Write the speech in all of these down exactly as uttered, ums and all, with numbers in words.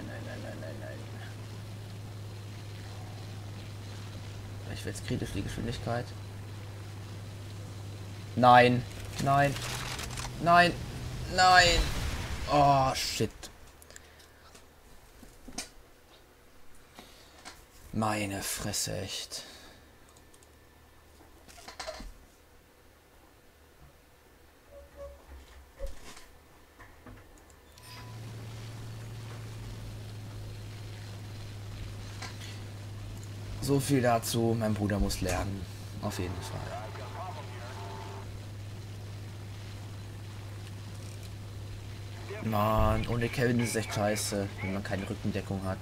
nein, nein, nein. Ich will jetzt kritisch die Geschwindigkeit. Nein, nein, nein, nein. Oh shit. Meine Fresse, echt. So viel dazu, mein Bruder muss lernen. Auf jeden Fall. Mann, ohne Kevin ist es echt scheiße, wenn man keine Rückendeckung hat.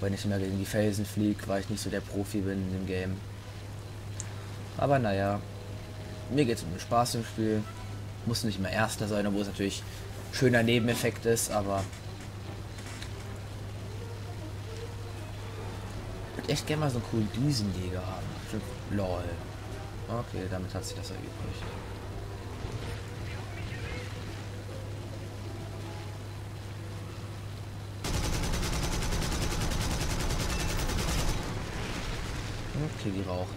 Wenn ich immer gegen die Felsen fliege, weil ich nicht so der Profi bin in dem Game. Aber naja, mir geht es um den Spaß im Spiel. Muss nicht immer Erster sein, obwohl es natürlich ein schöner Nebeneffekt ist, aber... echt gerne mal so einen coolen Düsenjäger haben. Lol. Okay, damit hat sich das erübrigt. Okay, die raucht.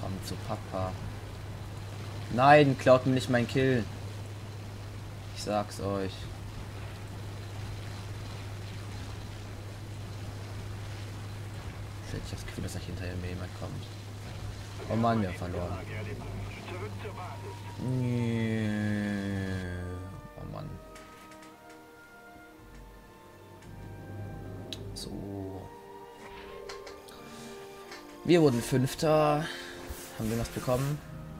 Komm zu Papa. Nein, klaut mir nicht mein Kill. Ich sag's euch. Shit, ich hab das Gefühl, dass nicht hinter mir jemand kommt. Oh Mann, wir haben verloren. Oh Mann. So. Wir wurden Fünfter. Haben wir was bekommen?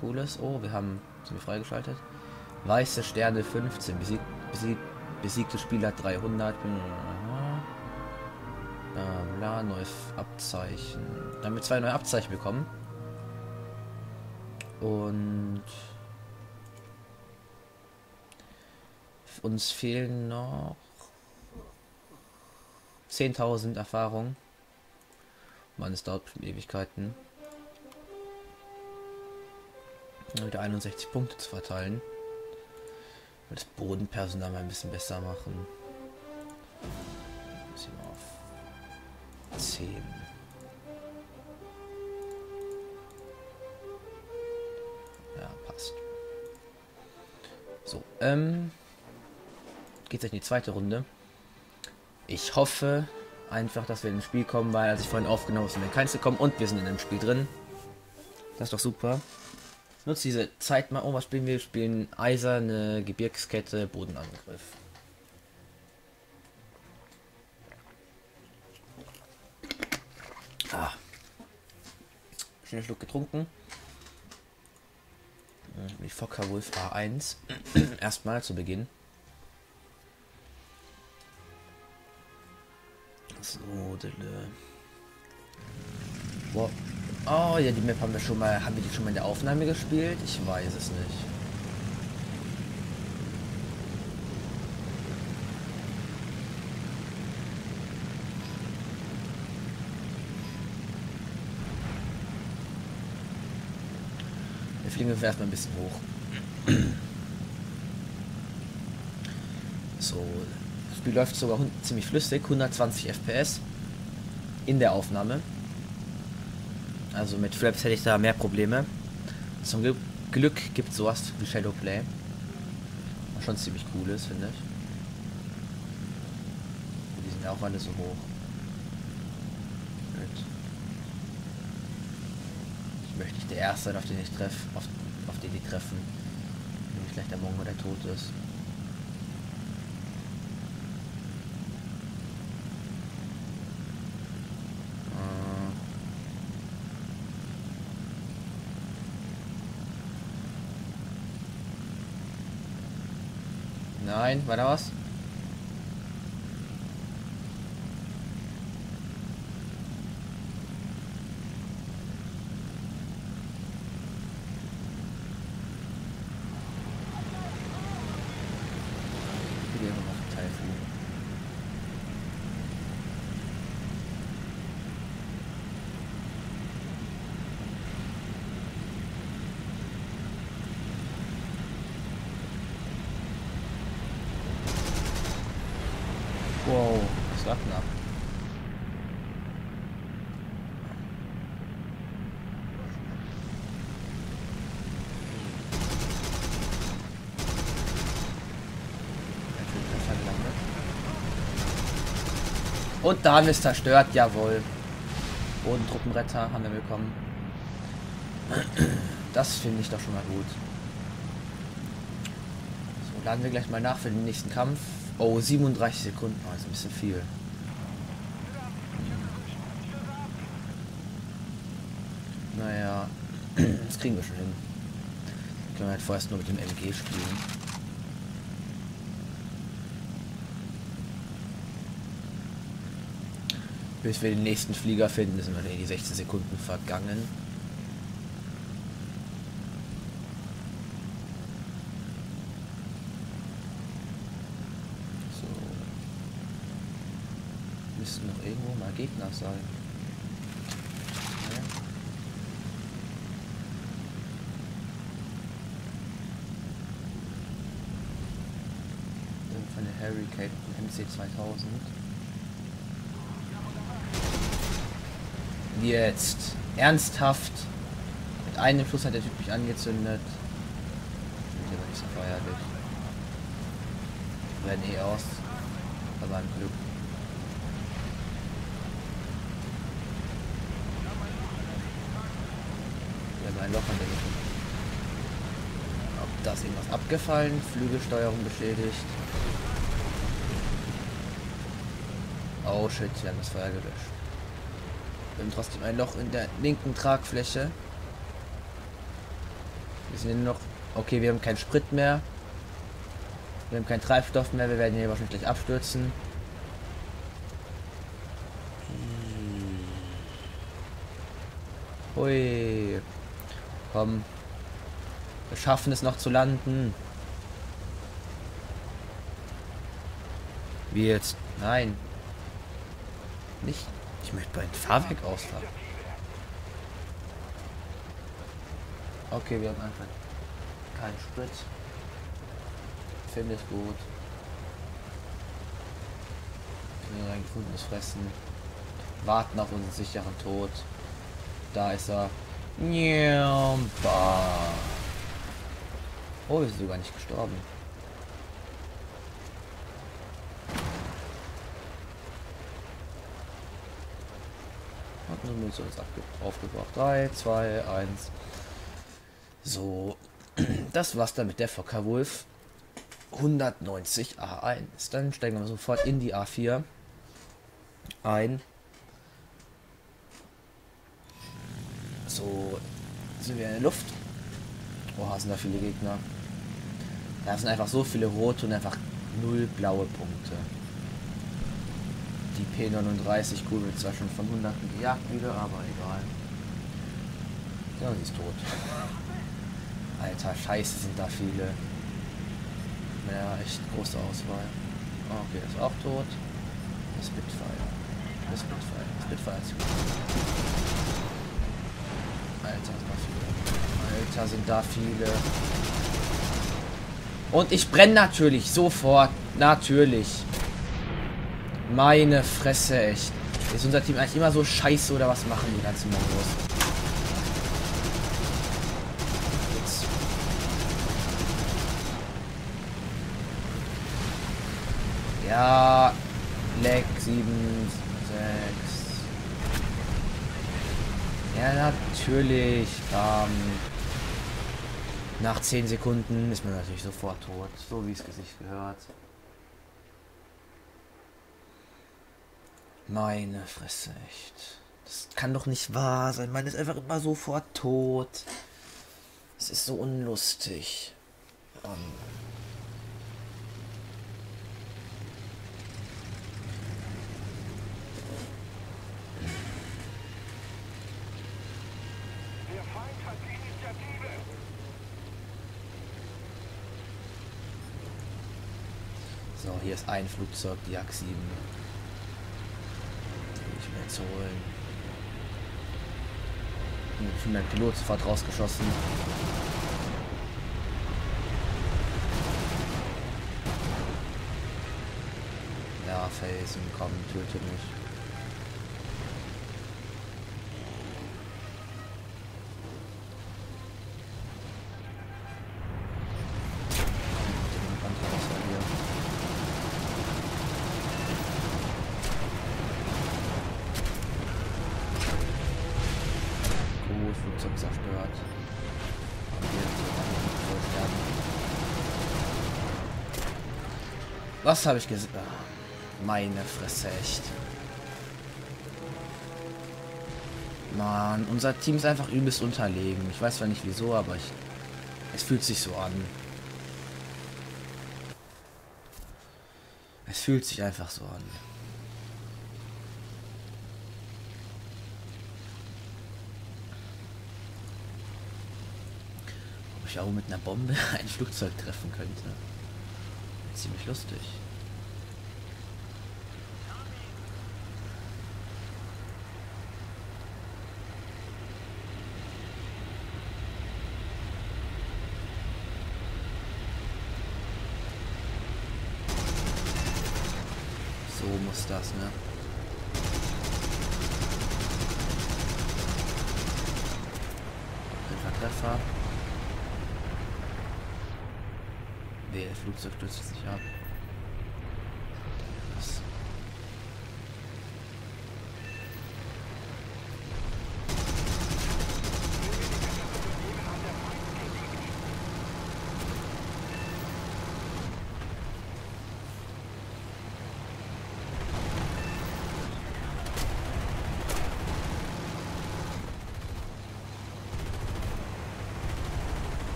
Cooles. Oh, wir haben, sind wir freigeschaltet. Weiße Sterne fünfzehn, besieg, besieg, besiegte Spieler dreihundert. Bla, neues Abzeichen. Dann haben wir zwei neue Abzeichen bekommen. Und uns fehlen noch zehntausend Erfahrung. Mann, es dauert Ewigkeiten. Wieder einundsechzig Punkte zu verteilen. Das Bodenpersonal mal ein bisschen besser machen. Bisschen auf zehn. Ja, passt. Ähm, geht's jetzt in die zweite Runde. Ich hoffe einfach, dass wir in ein Spiel kommen, weil als ich vorhin aufgenommen habe, sind wir in keins gekommen und wir sind in einem Spiel drin. Das ist doch super. Nutze diese Zeit mal. Oh, was spielen wir? Wir spielen Eiserne Gebirgskette, Bodenangriff. Ah. Schnell Schluck getrunken. Mit Focke Wulf A eins. Erstmal zu Beginn. So, dille. Wow. Oh ja, die Map haben wir schon mal, haben wir die schon mal in der Aufnahme gespielt? Ich weiß es nicht. Wir fliegen jetzt erstmal ein bisschen hoch. So, das Spiel läuft sogar ziemlich flüssig, hundertzwanzig F P S in der Aufnahme. Also mit Flaps hätte ich da mehr Probleme. Zum Glück, Glück gibt es sowas wie Shadowplay. Was schon ziemlich cool ist, finde ich. Die sind ja auch alle so hoch. Gut. Ich möchte nicht der Erste sein, auf den ich treffe, auf, auf den die treffen. Wenn vielleicht der Mongo der Tod ist. Nein, war da was? Ich will immer noch einen Teil fliegen. Wow, das war knapp. Und da haben wir es zerstört, jawohl. Bodentruppenretter haben wir bekommen. Das finde ich doch schon mal gut. So, laden wir gleich mal nach für den nächsten Kampf. Oh, siebenunddreißig Sekunden, also ein bisschen viel. Naja, das kriegen wir schon hin. Das können wir halt vorerst nur mit dem M G spielen. Bis wir den nächsten Flieger finden, sind wir in die sechzehn Sekunden vergangen. Müssten noch irgendwo mal Gegner sein. Ja. Von der Hurricane M C zweitausend. Jetzt ernsthaft. Mit einem Schuss hat der Typ mich angezündet. Das wird aber nicht so feierlich. Wir werden eh aus. Aber ein Glück. Ein Loch an der Mitte. Ob das irgendwas abgefallen, Flügelsteuerung beschädigt. Oh shit, wir haben das Feuer gelöscht. Wir haben trotzdem ein Loch in der linken Tragfläche. Wir sind noch. Okay, wir haben keinen Sprit mehr. Wir haben keinen Treibstoff mehr, wir werden hier wahrscheinlich gleich abstürzen. Hui. Komm. Wir schaffen es noch zu landen. Wie jetzt? Nein. Nicht. Ich möchte bei einem Fahrwerk ausfahren. Okay, wir haben einfach keinen Sprit. Finde ich gut. Wir haben ein gefundenes Fressen. Warten auf unseren sicheren Tod. Da ist er. Oh, wir sind sogar nicht gestorben. Hat nur Munition jetzt aufgebracht. drei, zwei, eins. So. Das war's dann mit der Focke Wulf hundertneunzig A eins. Dann steigen wir sofort in die A vier ein. So, sind wir in der Luft. Oha, sind da viele Gegner. Da sind einfach so viele rote und einfach null blaue Punkte. Die P neununddreißig Kugel wird zwar schon von Hunderten gejagt wieder, aber egal. Ja, sie ist tot. Alter, scheiße, sind da viele. Ja, echt große Auswahl. Okay, ist auch tot. Das Spitfire. Das Spitfire. Das Spitfire ist gut. Alter, sind da viele. Alter, sind da viele. Und ich brenne natürlich sofort. Natürlich. Meine Fresse, echt. Ist unser Team eigentlich immer so scheiße oder was machen die ganzen Mongos? Jetzt. Ja. Lag sieben, sechs. Ja, natürlich. Ähm, nach zehn Sekunden ist man natürlich sofort tot. So wie es Gesicht gehört. Meine Fresse, echt. Das kann doch nicht wahr sein. Man ist einfach immer sofort tot. Es ist so unlustig. Um. Der Feind hat die Initiative. So, hier ist ein Flugzeug, die A X sieben. Zu holen. Und schon der Pilot sofort rausgeschossen. Ja, Felsen, komm, töte mich. Was habe ich gesagt? Oh, meine Fresse, echt. Mann, unser Team ist einfach übelst unterlegen. Ich weiß zwar nicht wieso, aber ich, es fühlt sich so an. Es fühlt sich einfach so an. Ob ich auch mit einer Bombe ein Flugzeug treffen könnte. Ziemlich lustig. So muss das, ne? Treffer, Treffer. Nee, das Flugzeug stürzt sich ab. Was?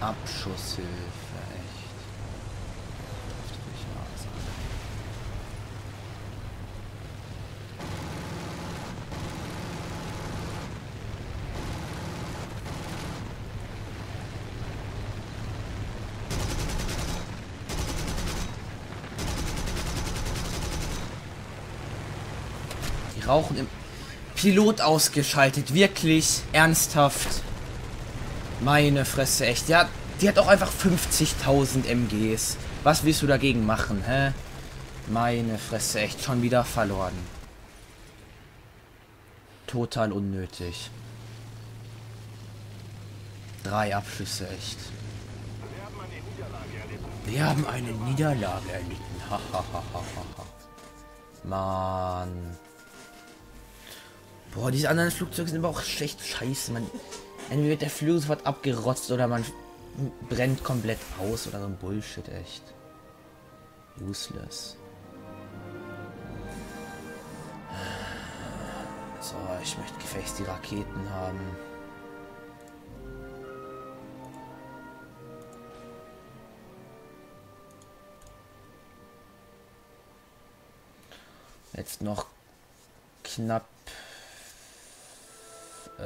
Abschusshilfe, echt. Das darf nicht wahr sein. Die rauchen im Pilot ausgeschaltet, wirklich ernsthaft. Meine Fresse, echt. Ja, die hat auch einfach fünfzigtausend M Gs. Was willst du dagegen machen, hä? Meine Fresse, echt. Schon wieder verloren. Total unnötig. Drei Abschüsse, echt. Wir haben eine Niederlage erlitten. Hahaha. Mann. Boah, diese anderen Flugzeuge sind aber auch schlecht scheiße, man. Entweder wird der Flügel sofort abgerotzt oder man brennt komplett aus oder so ein Bullshit, echt. Useless. So, ich möchte gefälligst die Raketen haben. Jetzt noch knapp äh,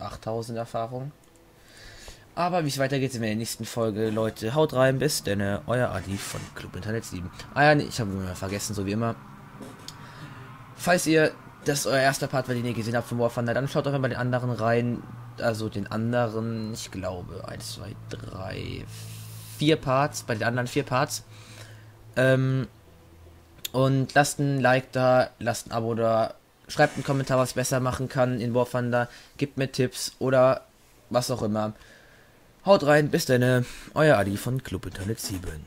achttausend Erfahrung. Aber wie es weitergeht, sind wir in der nächsten Folge. Leute, haut rein, bis denn äh, euer Adi von Club Internet sieben. Ah ja, nee, ich habe immer vergessen, so wie immer. Falls ihr das euer erster Part, den ihr gesehen habt von War Thunder, dann schaut euch mal den anderen rein. Also den anderen, ich glaube, eins, zwei, drei, vier Parts. Bei den anderen vier Parts. Ähm, und lasst ein Like da, lasst ein Abo da, schreibt einen Kommentar, was ich besser machen kann in War Thunder, gebt mir Tipps oder was auch immer. Haut rein, bis dann, euer Adi von Club Internet sieben.